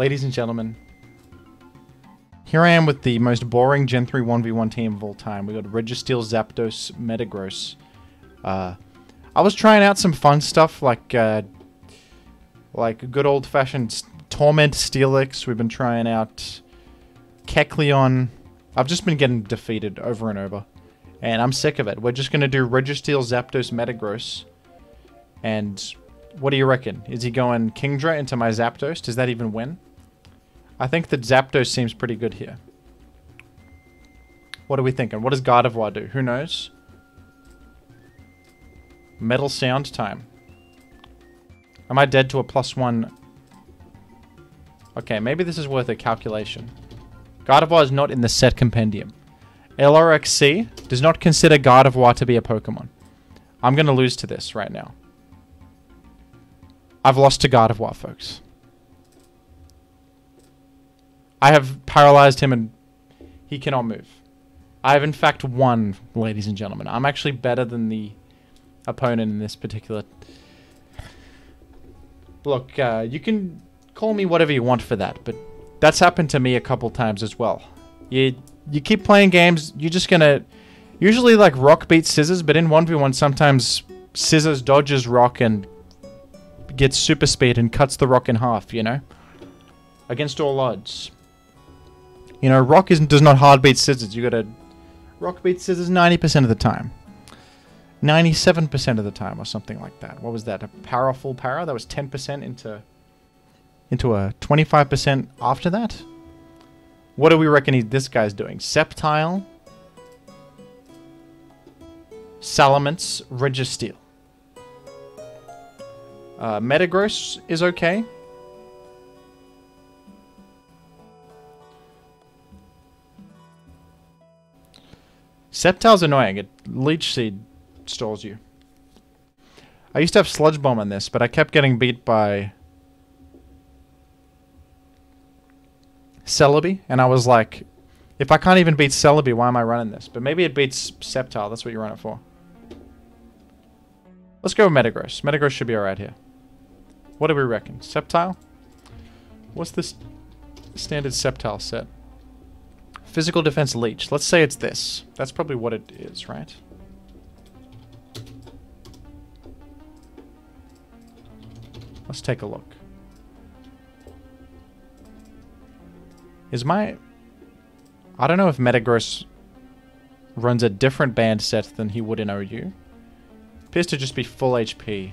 Ladies and gentlemen, here I am with the most boring Gen 3 1v1 team of all time. We got Registeel, Zapdos, Metagross. I was trying out some fun stuff like good old-fashioned Torment Steelix. We've been trying out Kecleon. I've just been getting defeated over and over, and I'm sick of it. We're just gonna do Registeel, Zapdos, Metagross, and what do you reckon? Is he going Kingdra into my Zapdos? Does that even win? I think that Zapdos seems pretty good here. What are we thinking? What does Gardevoir do? Who knows? Metal sound time. Am I dead to a +1? Okay, maybe this is worth a calculation. Gardevoir is not in the set compendium. LRXC does not consider Gardevoir to be a Pokemon. I'm going to lose to this right now. I've lost to Gardevoir, folks. I have paralyzed him and he cannot move. I have in fact won, ladies and gentlemen. I'm actually better than the opponent in this particular... Look, you can call me whatever you want for that, but that's happened to me a couple times as well. You keep playing games, you're just gonna... Usually like rock beats scissors, but in 1v1 sometimes scissors dodges rock and gets super speed and cuts the rock in half, you know? Against all odds. You know, rock does not hard beat scissors. You gotta... Rock beat scissors 90% of the time. 97% of the time or something like that. What was that? A powerful para? That was 10% into a 25% after that? What do we reckon this guy's doing? Sceptile. Salamence. Registeel. Metagross is okay. Sceptile's annoying. It Leech Seed stalls you. I used to have Sludge Bomb on this, but I kept getting beat by Celebi, and I was like, if I can't even beat Celebi, why am I running this? But maybe it beats Sceptile. That's what you run it for. Let's go with Metagross. Metagross should be alright here. What do we reckon? Sceptile? What's this standard Sceptile set? Physical defense leech. Let's say it's this. That's probably what it is, right? Let's take a look. Is my... I don't know if Metagross runs a different band set than he would in OU. Appears to just be full HP.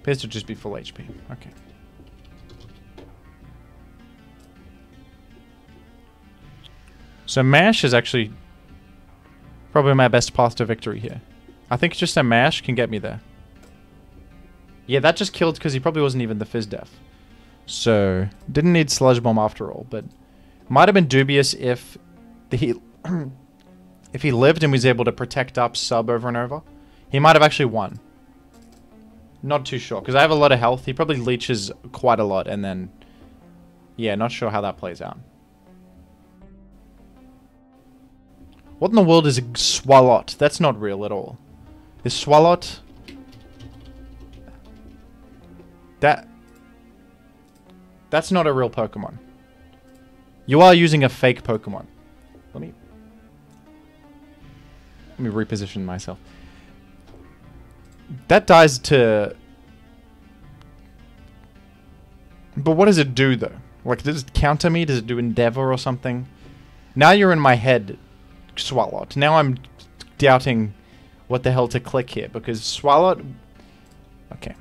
Appears to just be full HP. Okay. So mash is actually probably my best path to victory here. I think just a mash can get me there. Yeah, that just killed because he probably wasn't even the Fizz Def. So didn't need Sludge Bomb after all, but might have been dubious if he... if he lived and was able to protect up sub over and over, he might have actually won. Not too sure, because I have a lot of health. He probably leeches quite a lot, and then... Yeah, not sure how that plays out. What in the world is a Swalot? That's not real at all. Is Swalot... That's not a real Pokemon. You are using a fake Pokemon. Let me reposition myself. That dies to... But what does it do, though? Like, does it counter me? Does it do Endeavor or something? Now you're in my head, Swalot. Now I'm doubting what the hell to click here, because Swalot... Okay.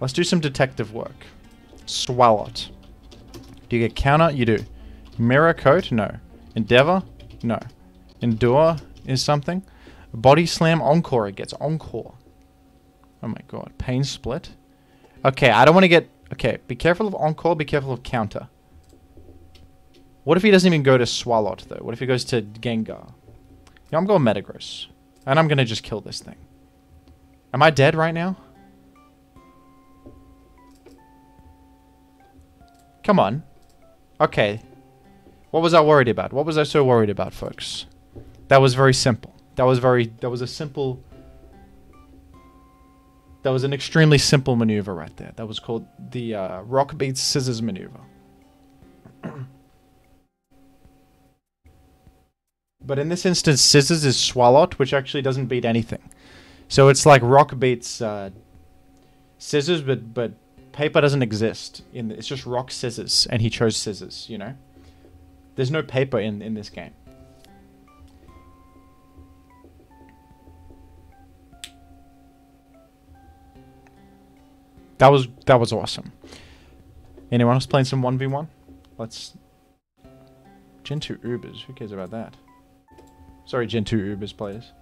Let's do some detective work. Swalot. Do you get counter? You do. Mirror Coat? No. Endeavor? No. Endure? Is something. Body Slam Encore. It gets Encore. Oh my god. Pain Split. Okay, I don't want to get... Okay, be careful of Encore, be careful of Counter. What if he doesn't even go to Swalot, though? What if he goes to Gengar? Yeah, I'm going Metagross. And I'm going to just kill this thing. Am I dead right now? Come on. Okay. What was I worried about? What was I so worried about, folks? That was very simple. That was a simple... That was an extremely simple maneuver right there. That was called the rock beats scissors maneuver. But in this instance, scissors is Swalot, which actually doesn't beat anything. So it's like rock beats scissors, but paper doesn't exist. It's just rock, scissors, and he chose scissors, you know? There's no paper in this game. That was awesome. Anyone else playing some 1v1? Let's... Gen 2 Ubers, who cares about that? Sorry, Gen 2 Ubers players.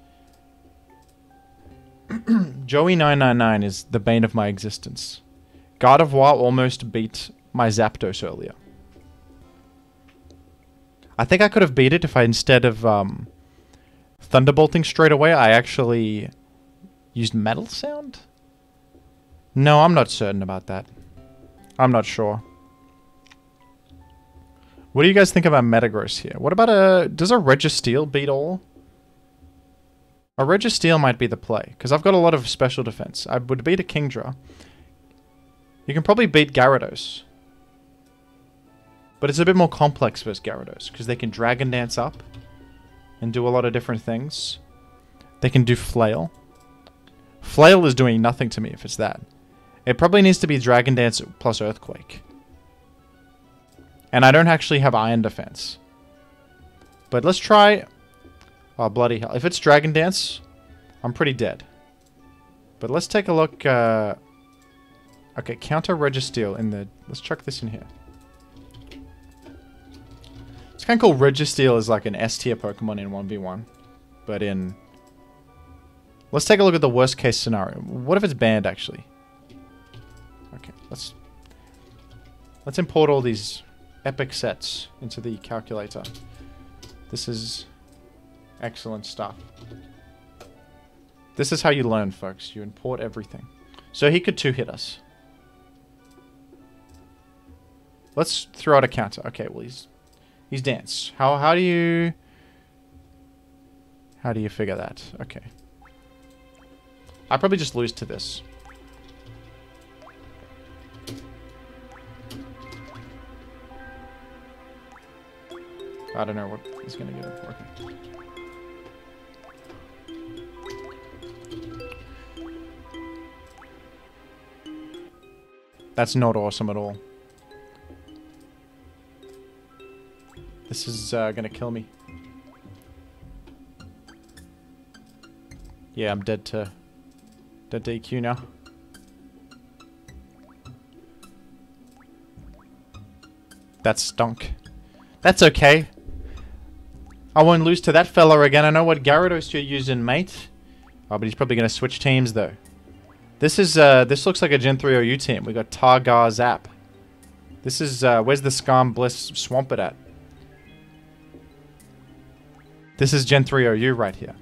Joey999 is the bane of my existence. Gardevoir almost beat my Zapdos earlier. I think I could have beat it if I, instead of Thunderbolting straight away, I actually used Metal Sound? No, I'm not certain about that. I'm not sure. What do you guys think about Metagross here? What about a... Does a Registeel beat all? A Registeel might be the play, because I've got a lot of special defense. I would beat a Kingdra. You can probably beat Gyarados. But it's a bit more complex versus Gyarados, because they can Dragon Dance up and do a lot of different things. They can do Flail. Flail is doing nothing to me if it's that. It probably needs to be Dragon Dance plus Earthquake. And I don't actually have Iron Defense. But let's try... Oh, bloody hell. If it's Dragon Dance, I'm pretty dead. But let's take a look... Okay, counter Registeel in the... Let's chuck this in here. It's kind of cool. Registeel is like an S-tier Pokemon in 1v1. But in... Let's take a look at the worst case scenario. What if it's banned, actually? Okay, let's import all these epic sets into the calculator. This is excellent stuff. This is how you learn, folks. You import everything. So he could two-hit us. Let's throw out a counter. Okay, well, he's dance. How do you figure that? Okay. I probably just lose to this. I don't know what is going to get it working. That's not awesome at all. This is going to kill me. Yeah, I'm dead to... That DQ now. That stunk. That's okay. I won't lose to that fella again. I know what Gyarados you're using, mate. Oh, but he's probably going to switch teams, though. This is, this looks like a Gen 3 OU team. We got Targar, Zap. This is, where's the Skarm, Bliss, Swampert at? This is Gen 3 OU right here.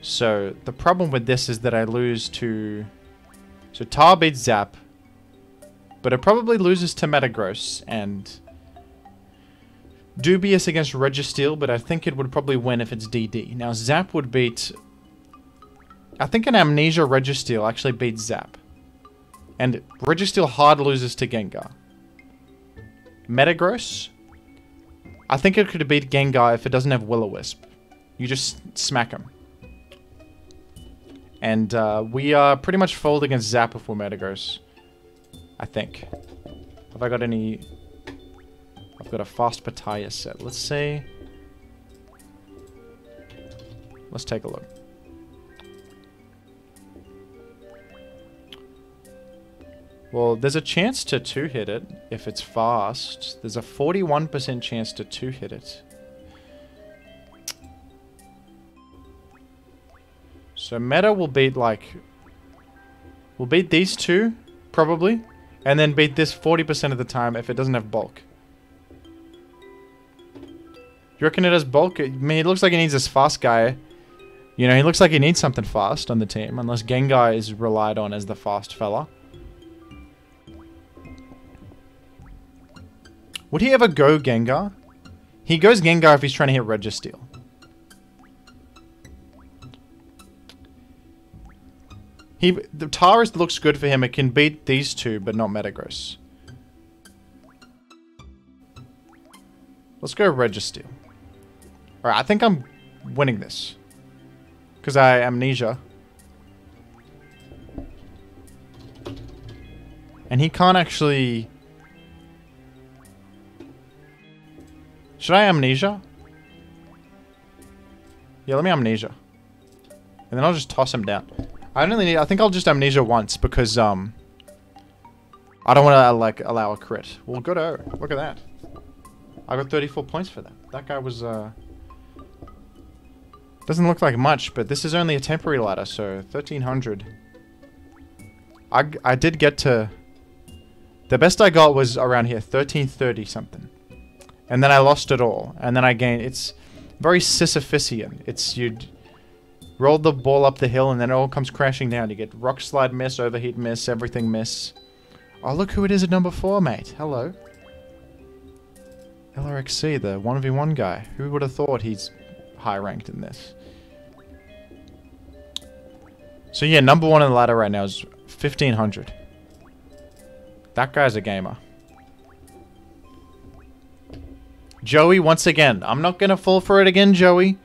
So, the problem with this is that I lose to... So, Tar beats Zap. But it probably loses to Metagross. And... Dubious against Registeel, but I think it would probably win if it's DD. Now, Zap would beat... I think an Amnesia Registeel actually beats Zap. And Registeel hard loses to Gengar. Metagross? I think it could beat Gengar if it doesn't have Will-O-Wisp. You just smack him. And we are pretty much fold against Zap before Metagross, I think. Have I got any... I've got a fast Pataya set. Let's see. Let's take a look. Well, there's a chance to 2-hit it if it's fast. There's a 41% chance to 2-hit it. So Meta will beat like... We'll beat these two, probably. And then beat this 40% of the time if it doesn't have bulk. You reckon it has bulk? I mean, it looks like it needs this fast guy. You know, he looks like he needs something fast on the team. Unless Gengar is relied on as the fast fella. Would he ever go Gengar? He goes Gengar if he's trying to hit Registeel. The Tauros looks good for him. It can beat these two, but not Metagross. Let's go Registeel. Alright, I think I'm winning this. Because I amnesia. And he can't actually... Should I amnesia? Yeah, let me amnesia. And then I'll just toss him down. I don't really need... I think I'll just amnesia once because, I don't want to, like, allow a crit. Well, good O. Look at that. I got 34 points for that. That guy was, doesn't look like much, but this is only a temporary ladder, so 1,300. I did get to... The best I got was around here, 1,330-something. And then I lost it all. And then I gained... It's very Sisyphusian. It's... You'd roll the ball up the hill, and then it all comes crashing down. You get rock slide miss, overheat miss, everything miss. Oh, look who it is at number 4, mate. Hello. LRXC, the 1v1 guy. Who would have thought he's... high ranked in this. So yeah, number 1 on the ladder right now is 1,500. That guy's a gamer. Joey, once again. I'm not gonna fall for it again, Joey.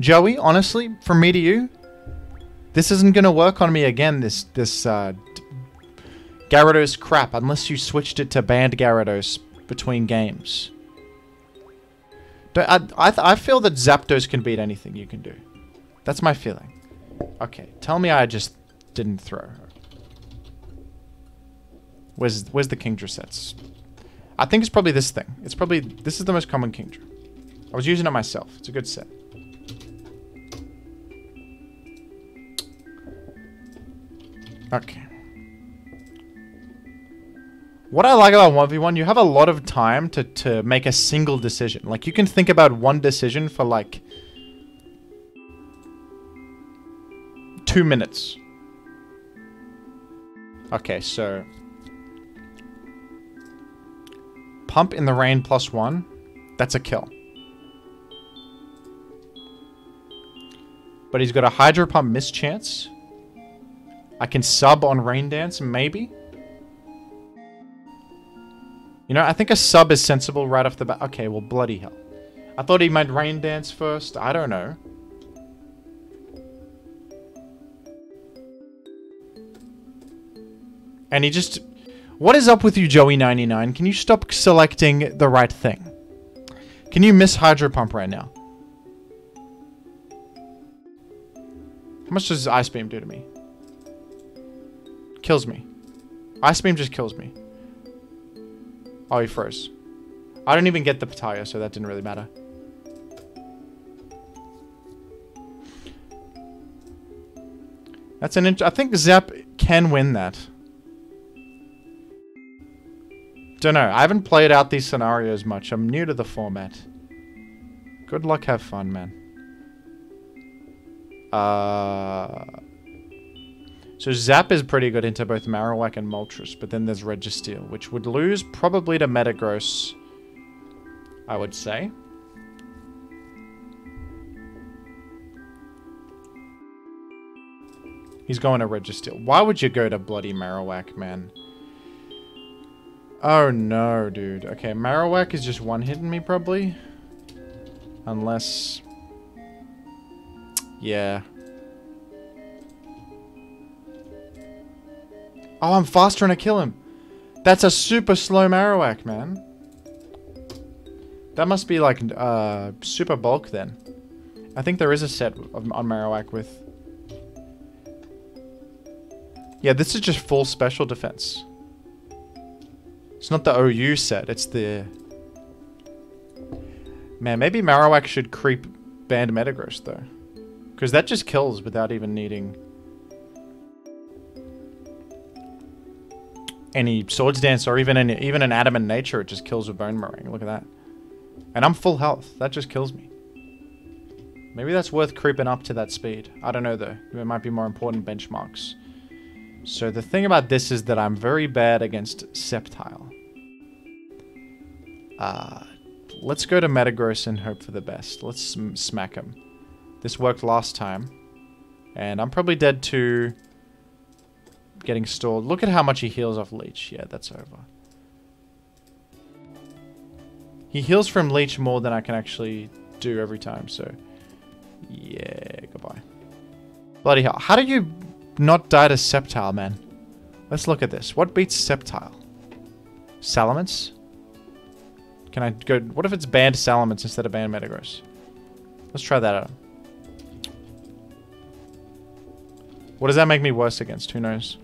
Joey, honestly, from me to you, this isn't gonna work on me again, this Gyarados crap, unless you switched it to banned Gyarados between games. I feel that Zapdos can beat anything you can do. That's my feeling. Okay, tell me I just didn't throw her. Where's the Kingdra sets? I think it's probably this thing. It's probably... This is the most common Kingdra. I was using it myself. It's a good set. Okay. What I like about 1v1, you have a lot of time to make a single decision. Like, you can think about one decision for, like... 2 minutes. Okay, so... Pump in the rain +1. That's a kill. But he's got a Hydro Pump miss chance. I can sub on Rain Dance, maybe? You know, I think a sub is sensible right off the bat. Okay, well, bloody hell. I thought he might rain dance first. I don't know. And he just... What is up with you, Joey999? Can you stop selecting the right thing? Can you miss Hydro Pump right now? How much does Ice Beam do to me? Kills me. Ice Beam just kills me. Oh, he froze. I don't even get the Pitaya, so that didn't really matter. That's an I think Zap can win that. Don't know. I haven't played out these scenarios much. I'm new to the format. Good luck, have fun, man. So Zap is pretty good into both Marowak and Moltres, but then there's Registeel, which would lose probably to Metagross, I would say. He's going to Registeel. Why would you go to bloody Marowak, man? Oh no, dude. Okay, Marowak is just one-hitting me, probably. Unless... Yeah... Oh, I'm faster and I kill him. That's a super slow Marowak, man. That must be like, super bulk then. I think there is a set on Marowak with... Yeah, this is just full special defense. It's not the OU set, it's the... Man, maybe Marowak should creep banned Metagross though. Because that just kills without even needing... any Swords Dance or even an Adamant Nature, it just kills a Bone Meringue. Look at that. And I'm full health. That just kills me. Maybe that's worth creeping up to that speed. I don't know though. There might be more important benchmarks. So the thing about this is that I'm very bad against Sceptile. Let's go to Metagross and hope for the best. Let's smack him. This worked last time. And I'm probably dead to getting stalled. Look at how much he heals off Leech. Yeah, that's over. He heals from Leech more than I can actually do every time, so... yeah, goodbye. Bloody hell. How do you not die to Sceptile, man? Let's look at this. What beats Sceptile? Salamence? Can I go... what if it's banned Salamence instead of banned Metagross? Let's try that out. What does that make me worse against? Who knows?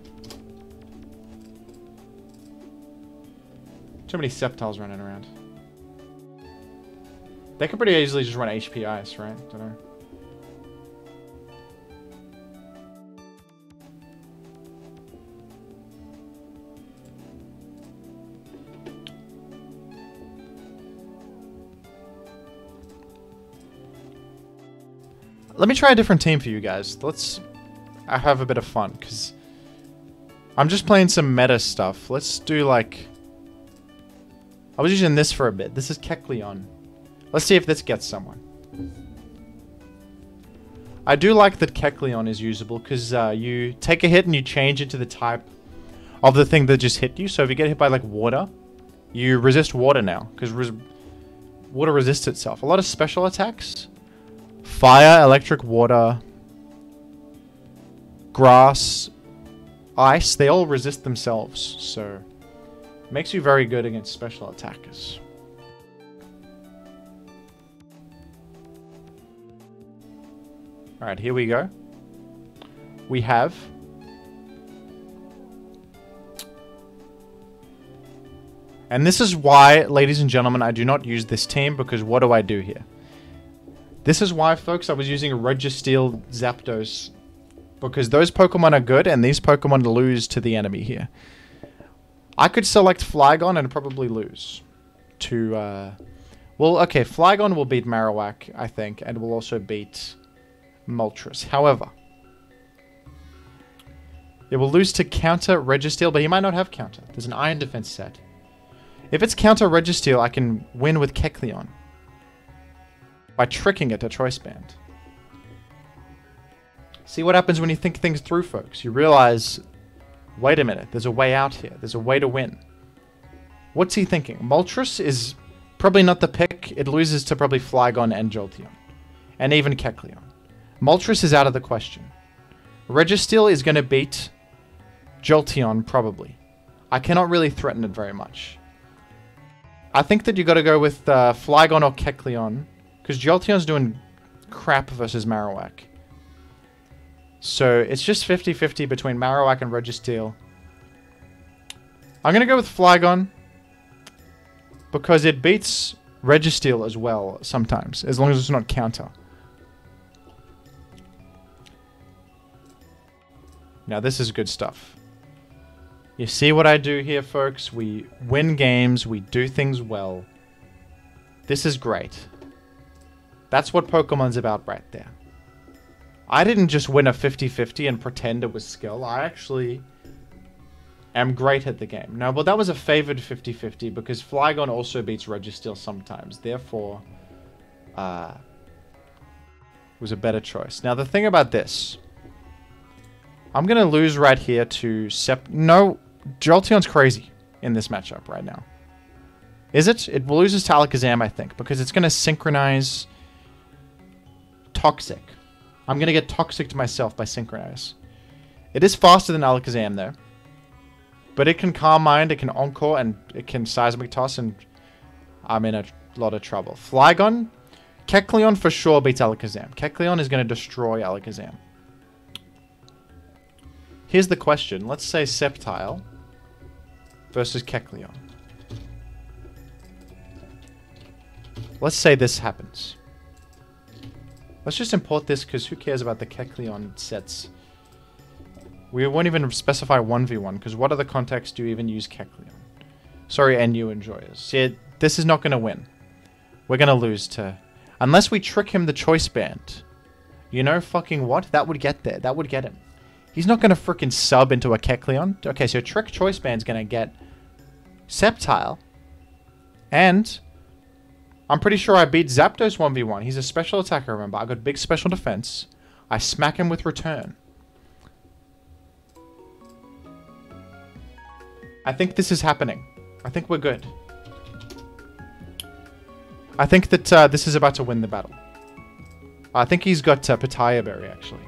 Too many Sceptiles running around. They could pretty easily just run HP Ice, right? I don't know. Let me try a different team for you guys. Let's have a bit of fun, because I'm just playing some meta stuff. Let's do like... I was using this for a bit. This is Kecleon. Let's see if this gets someone. I do like that Kecleon is usable, because you take a hit and you change it to the type of the thing that just hit you. So if you get hit by like water, you resist water now, because water resists itself. A lot of special attacks. Fire, electric, water, grass, ice, they all resist themselves, so it makes you very good against special attackers. Alright, here we go. We have and this is why, ladies and gentlemen, I do not use this team, because what do I do here? This is why, folks, I was using Registeel Zapdos, because those Pokemon are good, and these Pokemon lose to the enemy here. I could select Flygon and probably lose to, well, okay, Flygon will beat Marowak, I think, and will also beat Moltres. However, it will lose to counter Registeel, but he might not have counter. There's an Iron Defense set. If it's counter Registeel, I can win with Kecleon by tricking it to Choice Band. See what happens when you think things through, folks. You realize, wait a minute, there's a way out here. There's a way to win. What's he thinking? Moltres is probably not the pick. It loses to probably Flygon and Jolteon. And even Kecleon. Moltres is out of the question. Registeel is going to beat Jolteon, probably. I cannot really threaten it very much. I think that you got to go with Flygon or Kecleon, because Jolteon's doing crap versus Marowak. So it's just 50-50 between Marowak and Registeel. I'm going to go with Flygon, because it beats Registeel as well sometimes, as long as it's not counter. Now this is good stuff. You see what I do here, folks? We win games, we do things well. This is great. That's what Pokemon's about right there. I didn't just win a 50-50 and pretend it was skill. I actually am great at the game. Now, well, that was a favored 50-50 because Flygon also beats Registeel sometimes. Therefore, was a better choice. Now, the thing about this. I'm going to lose right here to No, Jolteon's crazy in this matchup right now. Is it? It loses to Alakazam, I think, because it's going to synchronize... Toxic. I'm going to get Toxic to myself by Synchronize. It is faster than Alakazam, though. But it can Calm Mind, it can Encore, and it can Seismic Toss, and I'm in a lot of trouble. Flygon? Kecleon for sure beats Alakazam. Kecleon is going to destroy Alakazam. Here's the question. Let's say Sceptile versus Kecleon. Let's say this happens. Let's just import this, because who cares about the Kecleon sets? We won't even specify 1v1, because what other context do you even use Kecleon? Sorry, NU enjoyers. See, this is not going to win. We're going to lose to... unless we trick him the Choice Band. You know fucking what? That would get there. That would get him. He's not going to freaking sub into a Kecleon. Okay, so Trick Choice Band's going to get Sceptile. And... I'm pretty sure I beat Zapdos 1v1. He's a special attacker, remember. I got big special defense. I smack him with Return. I think this is happening. I think we're good. I think that this is about to win the battle. I think he's got Pitaya Berry, actually.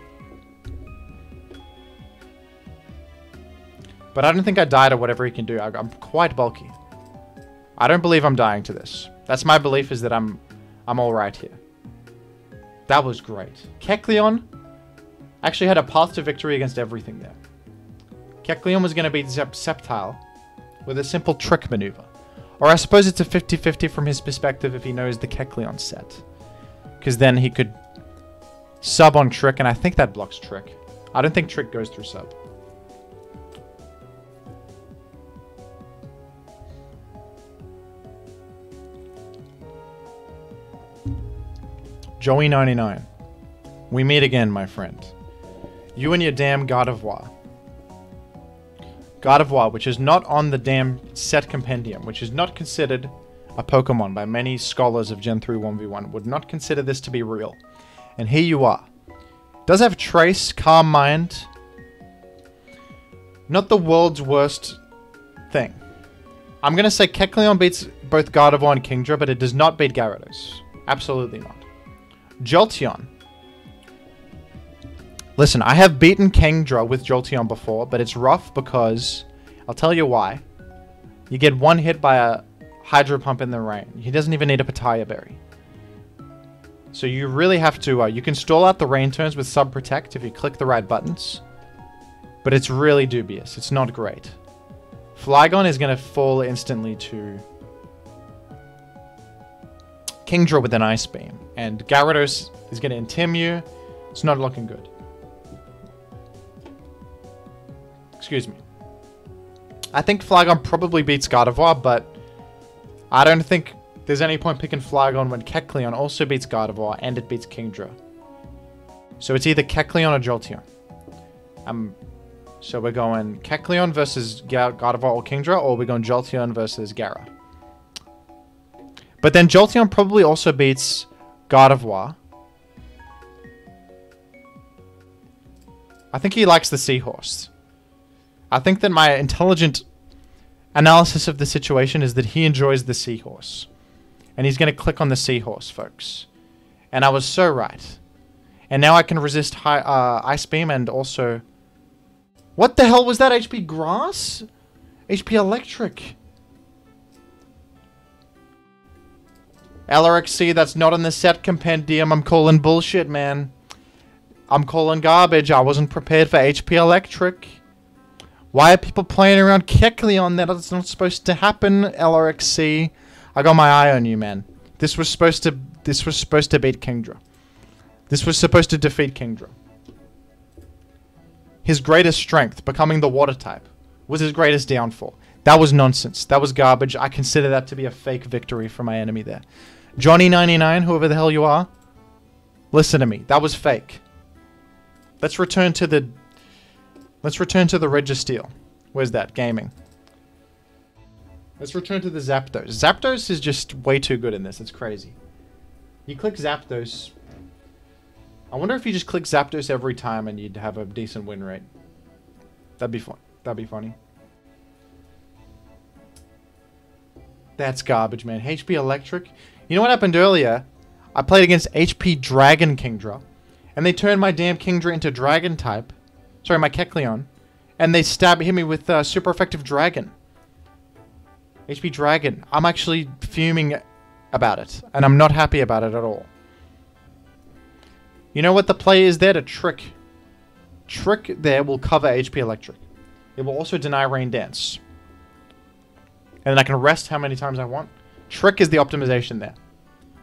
But I don't think I died or whatever he can do. I'm quite bulky. I don't believe I'm dying to this. That's my belief, is that I'm all right here. That was great. Kecleon actually had a path to victory against everything there. Kecleon was going to beat Sceptile with a simple trick maneuver. Or I suppose it's a 50-50 from his perspective if he knows the Kecleon set. Because then he could sub on trick, and I think that blocks trick. I don't think trick goes through sub. Joey999, we meet again, my friend. You and your damn Gardevoir. Gardevoir, which is not on the damn set compendium, which is not considered a Pokemon by many scholars of Gen 3 1v1, would not consider this to be real. And here you are. Does have Trace, Calm Mind. Not the world's worst thing. I'm going to say Kecleon beats both Gardevoir and Kingdra, but it does not beat Gyarados. Absolutely not. Jolteon. Listen, I have beaten Kingdra with Jolteon before, but it's rough because... I'll tell you why. You get one hit by a Hydro Pump in the rain. He doesn't even need a Pitaya Berry. So you really have to... you can stall out the rain turns with Sub Protect if you click the right buttons. But it's really dubious. It's not great. Flygon is going to fall instantly to... Kingdra with an Ice Beam. And Gyarados is going to Intim you. It's not looking good. Excuse me. I think Flygon probably beats Gardevoir, but I don't think there's any point picking Flygon when Kecleon also beats Gardevoir and it beats Kingdra. So it's either Kecleon or Jolteon. So we're going Kecleon versus Gardevoir or Kingdra, or we're going Jolteon versus Gara. But then Jolteon probably also beats Gardevoir. I think he likes the Seahorse. I think that my intelligent analysis of the situation is that he enjoys the Seahorse. And he's going to click on the Seahorse, folks. And I was so right. And now I can resist Ice Beam and also... What the hell was that? HP Grass? HP Electric. LRXC, that's not in the set compendium. I'm calling bullshit, man. I'm calling garbage. I wasn't prepared for HP Electric. Why are people playing around Kecleon? That's not supposed to happen, LRXC. I got my eye on you, man. This was supposed to beat Kingdra. This was supposed to defeat Kingdra. His greatest strength, becoming the water type, was his greatest downfall. That was nonsense. That was garbage. I consider that to be a fake victory for my enemy there. Johnny99, whoever the hell you are, listen to me. That was fake. Let's return to the... Let's return to the Registeel. Where's that? Gaming. Let's return to the Zapdos. Zapdos is just way too good in this. It's crazy. You click Zapdos. I wonder if you just click Zapdos every time and you'd have a decent win rate. That'd be fun. That'd be funny. That's garbage, man. HP Electric. You know what happened earlier? I played against HP Dragon Kingdra. And they turned my damn Kingdra into Dragon type. Sorry, my Kecleon. And they hit me with super effective Dragon. HP Dragon. I'm actually fuming about it. And I'm not happy about it at all. You know what the play is there? To trick. Trick there will cover HP Electric. It will also deny Rain Dance. And then I can rest how many times I want. Trick is the optimization there.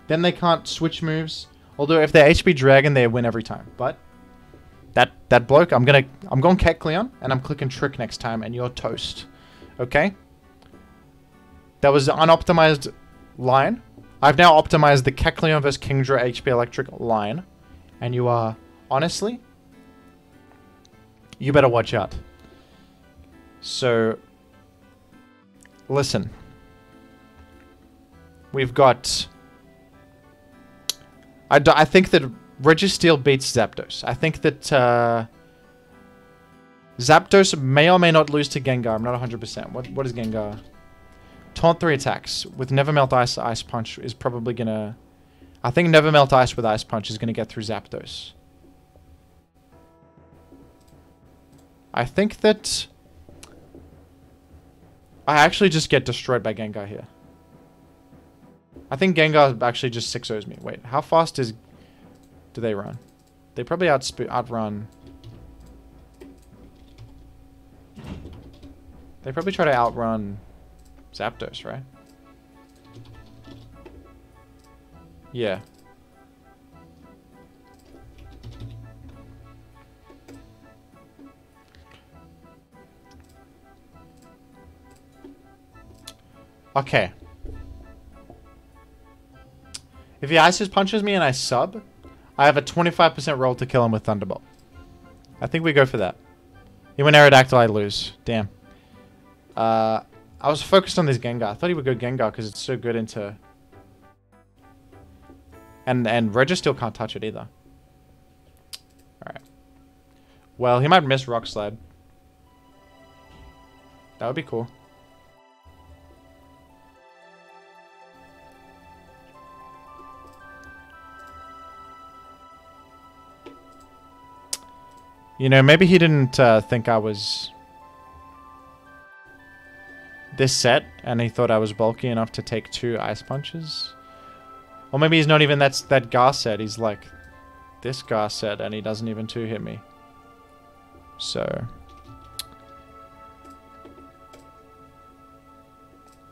Then they can't switch moves. Although if they're HP Dragon, they win every time. But... That bloke, I'm going Kecleon, and I'm clicking Trick next time, and you're toast. Okay? That was an unoptimized line. I've now optimized the Kecleon vs. Kingdra HP Electric line. And you are, honestly, you better watch out. So, listen. We've got... I think that... Registeel beats Zapdos. I think that Zapdos may or may not lose to Gengar. I'm not 100%. What is Gengar? Taunt 3 attacks. With Never Melt Ice, Ice Punch is probably going to... I think Never Melt Ice with Ice Punch is going to get through Zapdos. I think that... I actually just get destroyed by Gengar here. I think Gengar actually just 6-0's me. Wait, how fast do they run? They probably outrun... They probably try to outrun Zapdos, right? Yeah. Okay. If he ice punches me and I sub, I have a 25% roll to kill him with Thunderbolt. I think we go for that. He went Aerodactyl, I lose. Damn. I was focused on this Gengar. I thought he would go Gengar because it's so good into... And Registeel can't touch it either. Alright. Well, he might miss Rock Slide. That would be cool. You know, maybe he didn't think I was... this set, and he thought I was bulky enough to take 2 ice punches. Or maybe he's not even that Gar set. He's like this Gar set, and he doesn't even 2-hit me. So,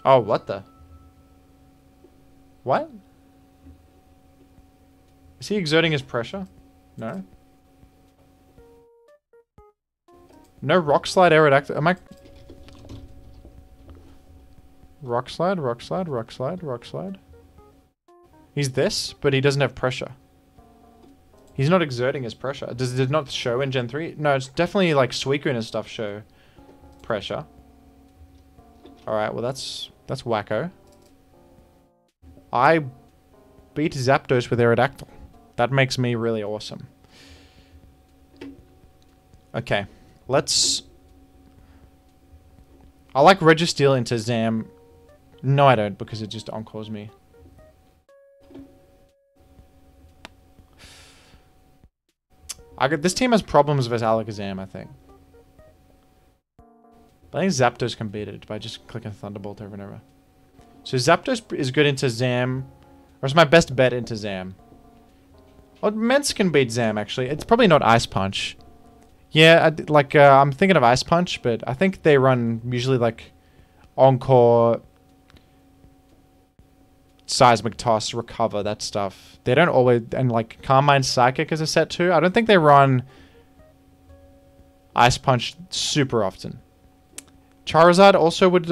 oh, what the? What? Is he exerting his pressure? No. No Rock Slide Aerodactyl. Am I? Rock Slide, Rock Slide, Rock Slide, Rock Slide. He's this, but he doesn't have pressure. He's not exerting his pressure. Does it not show in Gen 3? No, it's definitely like Suicune and stuff show pressure. Alright, well that's wacko. I beat Zapdos with Aerodactyl. That makes me really awesome. Okay, let's... I like Registeel into Zam. No, I don't, because it just encores me. This team has problems versus Alakazam, I think. But I think Zapdos can beat it by just clicking Thunderbolt over and over. So Zapdos is good into Zam, or it's my best bet into Zam. Oh, Mence can beat Zam, actually. It's probably not Ice Punch. Yeah, I'm thinking of Ice Punch, but I think they run usually like Encore... Seismic Toss, Recover, that stuff. They don't always... And like Carmine Psychic is a set too. I don't think they run Ice Punch super often. Charizard also would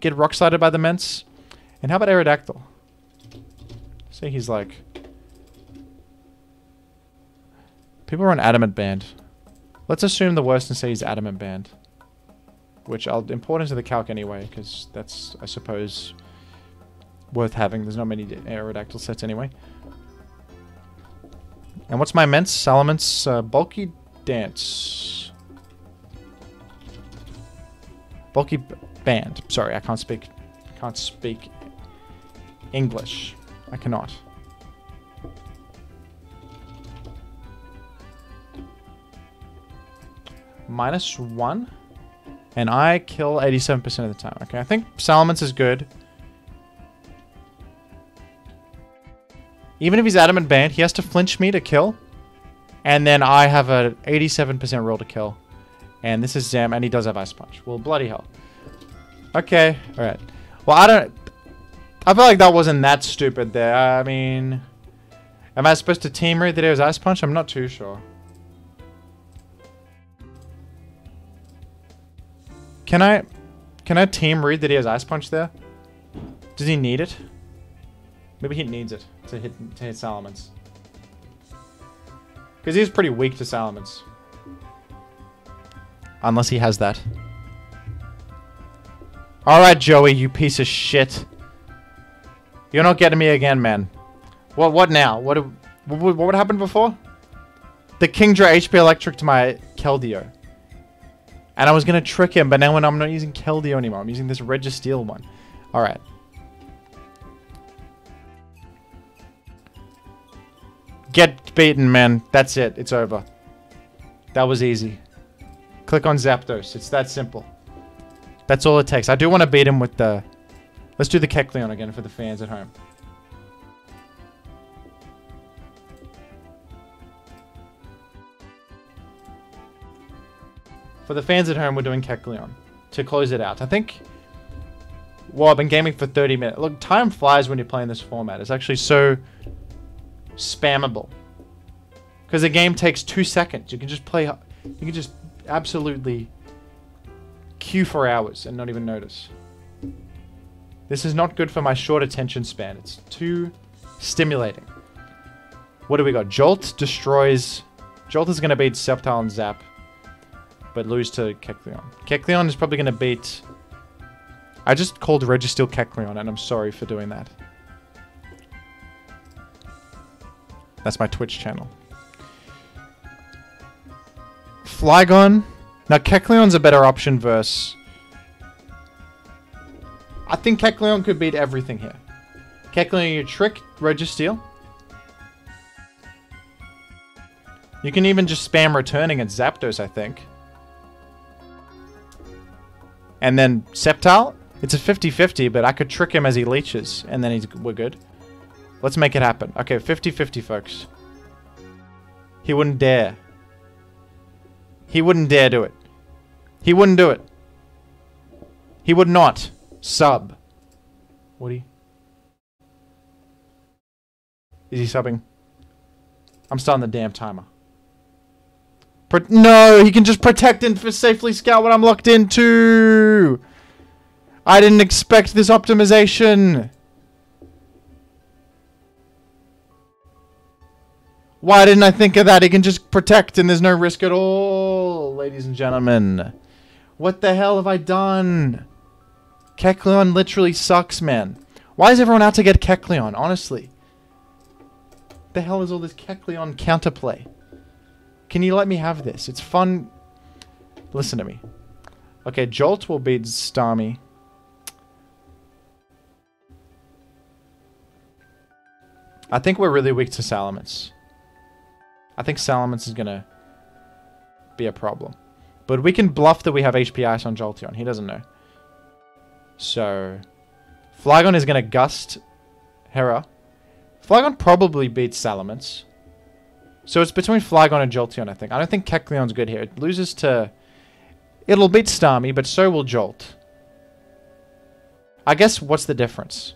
get Rock Slided by the Mence. And how about Aerodactyl? See, he's like... People run Adamant Band. Let's assume the worst and say he's Adamant Band. Which I'll import into the calc anyway, because that's, I suppose... worth having. There's not many Aerodactyl sets anyway. And what's my Mence? Salamence, Bulky Dance. Bulky Band. Sorry, I can't speak English. I cannot. -1. And I kill 87% of the time. Okay, I think Salamence is good. Even if he's Adamant Band, he has to flinch me to kill. And then I have an 87% roll to kill. And this is Zam, and he does have Ice Punch. Well, bloody hell. Okay, alright. Well, I feel like that wasn't that stupid there. I mean... Am I supposed to team read that it was Ice Punch? I'm not too sure. Can I team read that he has Ice Punch there? Does he need it? Maybe he needs it to hit Salamence. Because he's pretty weak to Salamence. Unless he has that. Alright, Joey, you piece of shit. You're not getting me again, man. What now? What happened before? The Kingdra HP Electric to my Keldeo. And I was going to trick him, but now I'm not using Keldeo anymore. I'm using this Registeel one. Alright. Get beaten, man. That's it. It's over. That was easy. Click on Zapdos. It's that simple. That's all it takes. I do want to beat him with the... Let's do the Kecleon again for the fans at home. For the fans at home, we're doing Kecleon to close it out. I think... Well, I've been gaming for 30 minutes. Look, time flies when you're playing this format. It's actually so spammable. Because the game takes 2 seconds. You can just play... You can just absolutely queue for hours and not even notice. This is not good for my short attention span. It's too stimulating. What do we got? Jolt destroys... Jolt is going to beat Sceptile and Zap, but lose to Kecleon. Kecleon is probably going to beat... I just called Registeel Kecleon, and I'm sorry for doing that. That's my Twitch channel. Flygon. Now, Kecleon's a better option versus... I think Kecleon could beat everything here. Kecleon, you trick Registeel. You can even just spam returning at Zapdos, I think. And then Sceptile, it's a 50-50, but I could trick him as he leeches, and then we're good. Let's make it happen. Okay, 50-50, folks. He wouldn't dare. He wouldn't dare do it. He wouldn't do it. He would not sub. Woody? Is he subbing? I'm starting the damn timer. No, he can just protect and safely scout what I'm locked into. I didn't expect this optimization. Why didn't I think of that? He can just protect and there's no risk at all, ladies and gentlemen. What the hell have I done? Kecleon literally sucks, man. Why is everyone out to get Kecleon, honestly? The hell is all this Kecleon counterplay? Can you let me have this? It's fun. Listen to me. Okay, Jolt will beat Starmie. I think we're really weak to Salamence. I think Salamence is going to be a problem. But we can bluff that we have HP Ice on Jolteon. He doesn't know. So, Flygon is going to gust Hera. Flygon probably beats Salamence. So it's between Flygon and Jolteon, I think. I don't think Kecleon's good here. It loses to... It'll beat Starmie, but so will Jolt. I guess, what's the difference?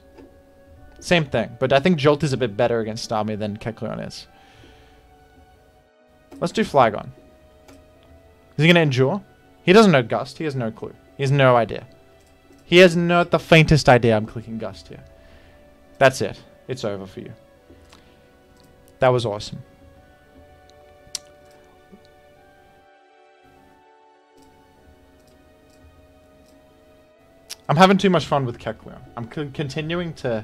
Same thing, but I think Jolt is a bit better against Starmie than Kecleon is. Let's do Flygon. Is he going to endure? He doesn't know Gust. He has no clue. He has no idea. He has not the faintest idea I'm clicking Gust here. That's it. It's over for you. That was awesome. I'm having too much fun with Kecleon. I'm continuing to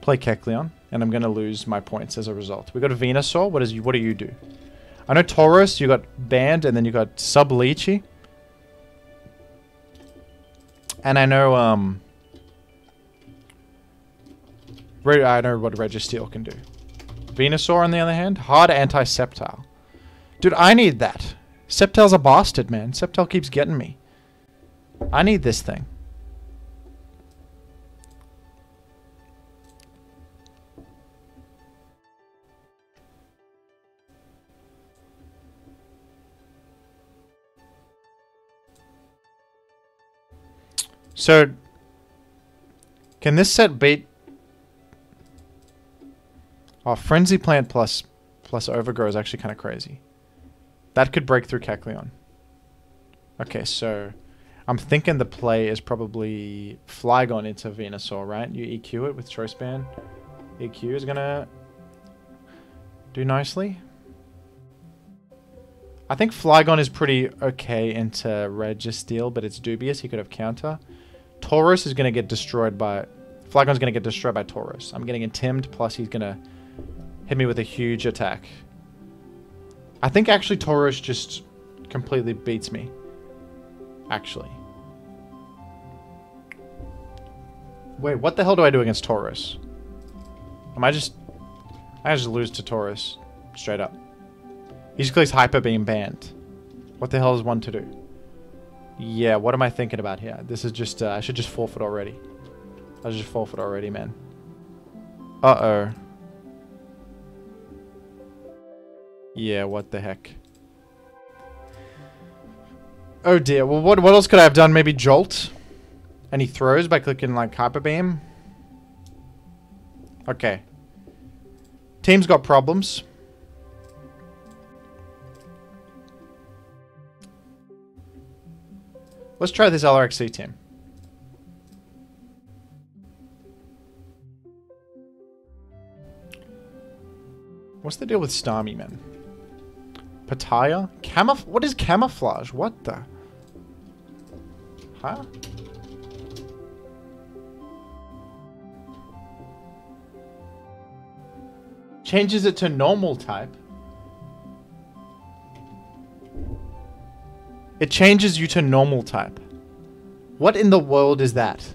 play Kecleon, and I'm going to lose my points as a result. We got a Venusaur. What do you do? I know Tauros, you got banned, and then you got Sub-Leechy. And I know, I know what Registeel can do. Venusaur, on the other hand, hard anti-Sceptile. Dude, I need that. Sceptile's a bastard, man. Sceptile keeps getting me. I need this thing. So, can this set beat... Oh, Frenzy Plant plus Overgrow is actually kind of crazy. That could break through Kecleon. Okay, so... I'm thinking the play is probably Flygon into Venusaur, right? You EQ it with Choice Band. EQ is gonna... do nicely. I think Flygon is pretty okay into Registeel, but it's dubious. He could have counter. Tauros is going to get destroyed by... Flygon's going to get destroyed by Tauros. I'm getting intimmed, plus he's going to hit me with a huge attack. I think actually Tauros just completely beats me. actually. Wait, what the hell do I do against Tauros? Am I just... I just lose to Tauros. Straight up. He just clicks Hyper Beam Banned. What the hell is one to do? Yeah, what am I thinking about here? This is just... I should just forfeit already. I should just forfeit already, man. Uh-oh. Yeah, what the heck. Oh dear. Well, what else could I have done? Maybe Jolt? And he throws by clicking, like, Hyper Beam? Okay. Team's got problems. Let's try this LRXC team. What's the deal with Starmie, man? Pataya? What is camouflage? What the? Huh? Changes it to normal type. It changes you to normal type. What in the world is that?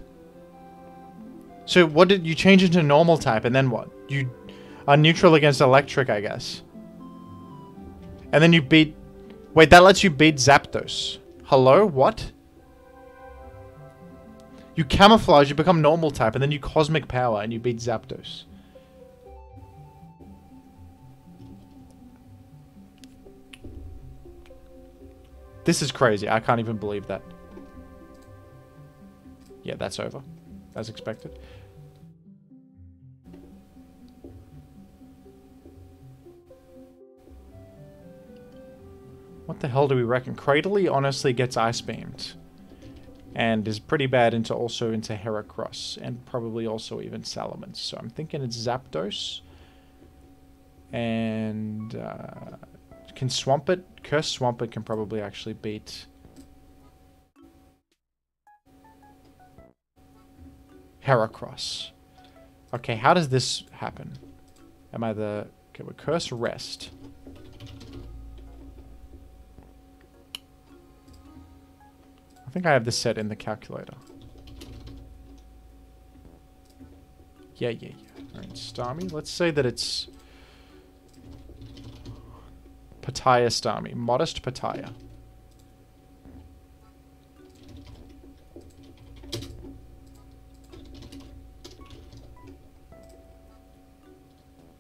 So what did you change it to normal type and then what? You are neutral against electric, I guess. And then you beat... Wait, that lets you beat Zapdos. Hello? What? You camouflage, you become normal type, and then you cosmic power and you beat Zapdos. This is crazy. I can't even believe that. Yeah, that's over. As expected. What the hell do we reckon? Cradily honestly gets Ice Beamed. And is pretty bad also into Heracross. And probably also even Salamence. So I'm thinking it's Zapdos. And... can Swampert... Cursed Swampert can probably actually beat... Heracross. Okay, how does this happen? Am I the... Okay, we're Curse Rest. I think I have this set in the calculator. Yeah. Alright, Starmie. Let's say that it's... Pataya Starmie. Modest Pataya.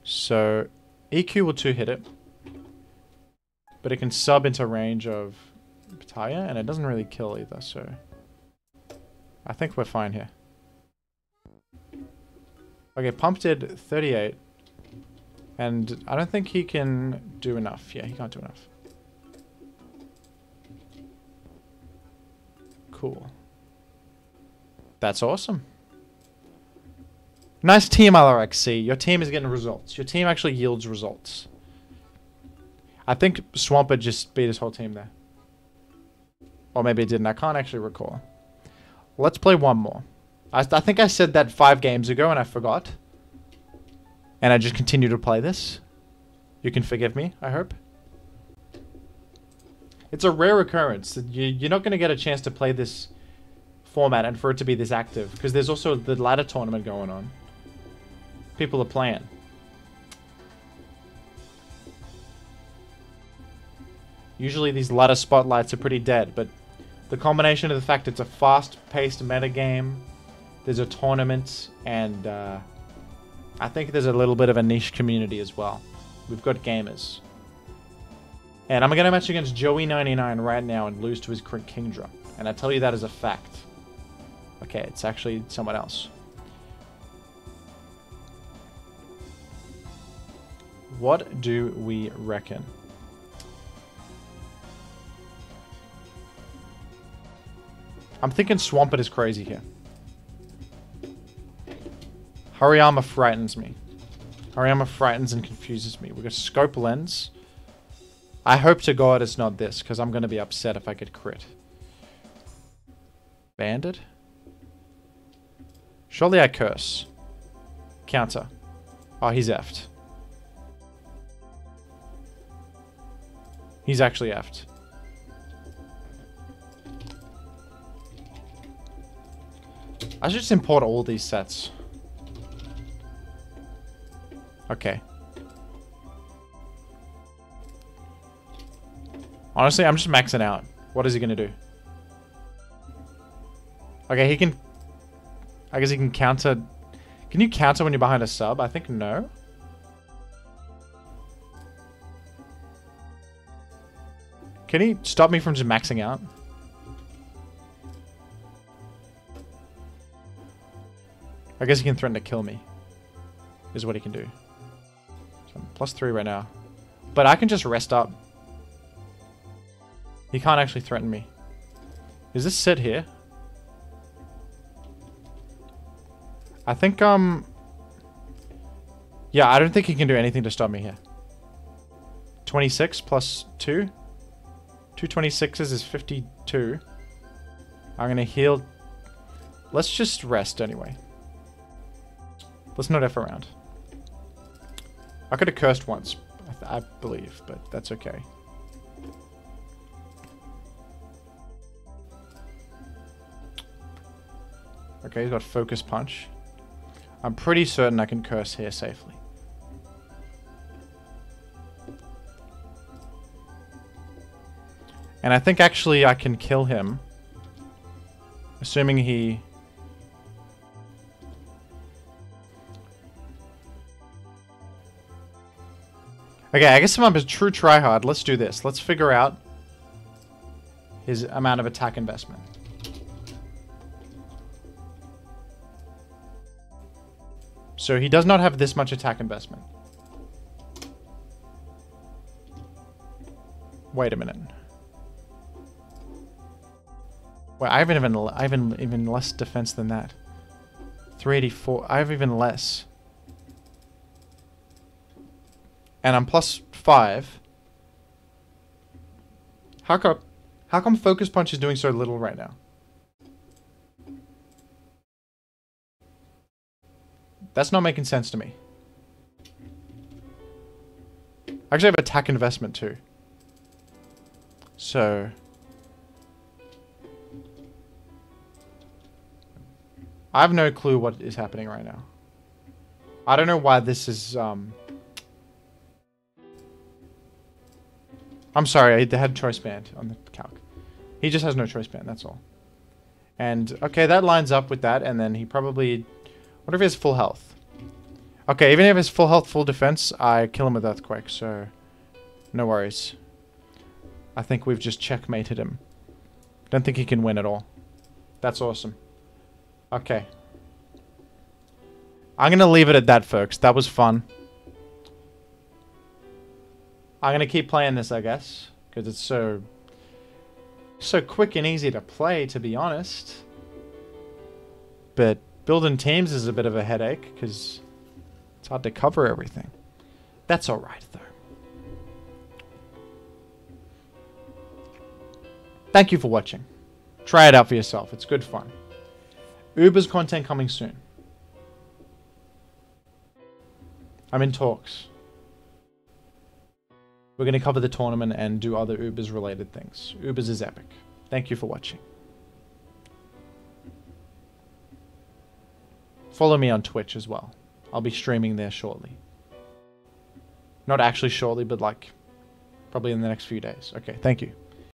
So, EQ will 2-hit it. But it can sub into range of... Pataya, and it doesn't really kill either, so I think we're fine here. Okay, Pump did 38, and I don't think he can do enough. Yeah, he can't do enough. Cool. That's awesome. Nice team, LRXC. Your team is getting results. Your team actually yields results. I think Swampert just beat his whole team there. Or maybe it didn't. I can't actually recall. Let's play one more. I think I said that 5 games ago and I forgot. And I just continue to play this. You can forgive me, I hope. It's a rare occurrence. You're not going to get a chance to play this format and for it to be this active. Because there's also the ladder tournament going on. People are playing. Usually these ladder spotlights are pretty dead, but... the combination of the fact it's a fast-paced metagame, there's a tournament, and I think there's a little bit of a niche community as well. We've got gamers. And I'm going to match against Joey999 right now and lose to his Kingdra. And I tell you that as a fact. Okay, it's actually someone else. What do we reckon? I'm thinking Swampert is crazy here. Hariyama frightens me. Hariyama frightens and confuses me. We've got Scope Lens. I hope to God it's not this, because I'm going to be upset if I get crit. Banded? Surely I curse. Counter. Oh, he's effed. He's actually effed. I should just import all these sets. Okay. Honestly, I'm just maxing out. What is he gonna do? Okay, he can... I guess he can counter... Can you counter when you're behind a sub? I think no. Can he stop me from just maxing out? I guess he can threaten to kill me. Is what he can do. So I'm +3 right now. But I can just rest up. He can't actually threaten me. Is this sit here? I think, yeah, I don't think he can do anything to stop me here. 26 plus 2. 2 26s is 52. I'm gonna heal. Let's just rest anyway. Let's not F around. I could have cursed once, I believe, but that's okay. Okay, he's got Focus Punch. I'm pretty certain I can curse here safely. And I think actually I can kill him. Assuming he... Okay, I guess if I'm a true tryhard, let's do this. Let's figure out his amount of attack investment. So he does not have this much attack investment. Wait a minute. Wait, I have even less defense than that. 384. I have even less. And I'm +5. How come Focus Punch is doing so little right now? That's not making sense to me. I actually have attack investment too. So I have no clue what is happening right now. I don't know why this is I'm sorry, I had choice band on the calc. He just has no choice band, that's all. And, okay, that lines up with that, and then he probably... What if he has full health? Okay, even if he has full health, full defense, I kill him with Earthquake, so... No worries. I think we've just checkmated him. Don't think he can win at all. That's awesome. Okay. I'm gonna leave it at that, folks. That was fun. I'm going to keep playing this, I guess, because it's so quick and easy to play, to be honest. But building teams is a bit of a headache, because it's hard to cover everything. That's alright, though. Thank you for watching. Try it out for yourself. It's good fun. Uber's content coming soon. I'm in talks. We're going to cover the tournament and do other Ubers related things. Ubers is epic. Thank you for watching. Follow me on Twitch as well. I'll be streaming there shortly. Not actually shortly, but like probably in the next few days. Okay, thank you.